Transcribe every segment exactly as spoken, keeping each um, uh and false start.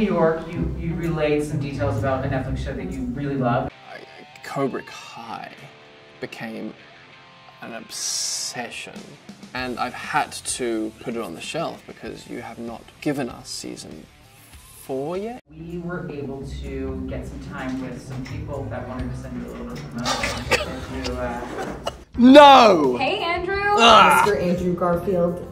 New York, you, you relayed some details about a Netflix show that you really love. Cobra Kai became an obsession, and I've had to put it on the shelf because you have not given us season four yet. We were able to get some time with some people that wanted to send you a little bit of promotion to, uh... No! Hey, Andrew! Ah. Mister Andrew Garfield.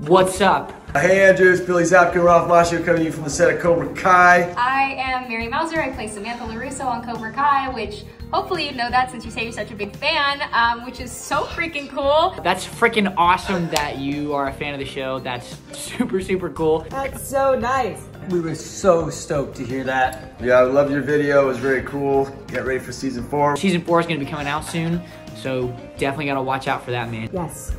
What's up? Hey, Andrew, it's Billy Zapka and Ralph Macchio coming to you from the set of Cobra Kai. I am Mary Mouser. I play Samantha LaRusso on Cobra Kai, which hopefully you know that since you say you're such a big fan, um, which is so freaking cool. That's freaking awesome that you are a fan of the show. That's super, super cool. That's so nice. We were so stoked to hear that. Yeah, I loved your video. It was very cool. Get ready for season four. Season four is going to be coming out soon, so definitely got to watch out for that, man. Yes.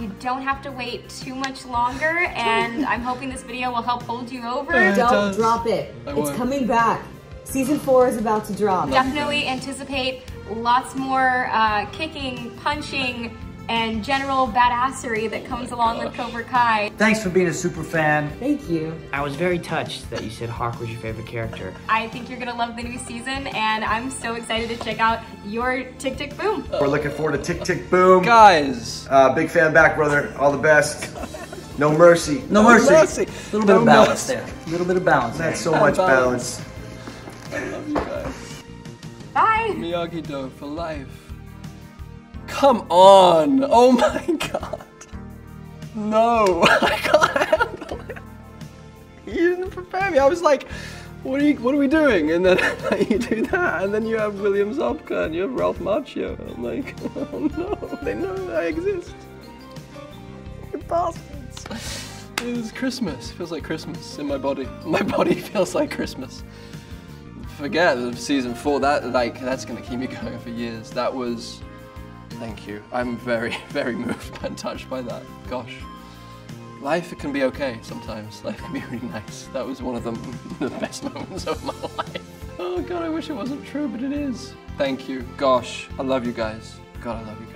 You don't have to wait too much longer, and I'm hoping this video will help hold you over. It don't does. drop it. I it's won't. coming back. Season four is about to drop. Definitely anticipate lots more uh, kicking, punching, and general badassery that comes oh along gosh. with Cobra Kai. Thanks for being a super fan. Thank you. I was very touched that you said Hawk was your favorite character. I think you're gonna love the new season, and I'm so excited to check out your Tick, Tick, Boom. We're looking forward to Tick, Tick, Boom. Guys. Uh, big fan back, brother. All the best. No mercy. No, no mercy. mercy. A little bit no of balance there. A little bit of balance. That's so much balance. I love you guys. Bye. Miyagi-Do for life. Come on! Oh my god! No! I can't handle it! You didn't prepare me! I was like, what are, you, what are we doing? And then you do that, and then you have William Zabka, and you have Ralph Macchio. I'm like, oh no, they know that I exist. You bastards! It is Christmas. It feels like Christmas in my body. My body feels like Christmas. Forget season four, that, like, that's gonna keep me going for years. That was... Thank you. I'm very, very moved and touched by that. Gosh. Life can be okay sometimes. Life can be really nice. That was one of the, the best moments of my life. Oh god, I wish it wasn't true, but it is. Thank you. Gosh. I love you guys. God, I love you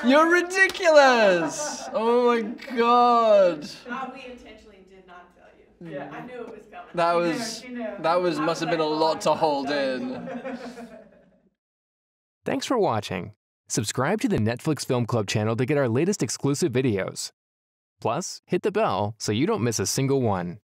guys. You're ridiculous! Oh my god. God, we intentionally did not tell you. Yeah, I knew it was coming. That was, you know, you know. that was, must have been a lot to hold in. Thanks for watching. Subscribe to the Netflix Film Club channel to get our latest exclusive videos. Plus, hit the bell so you don't miss a single one.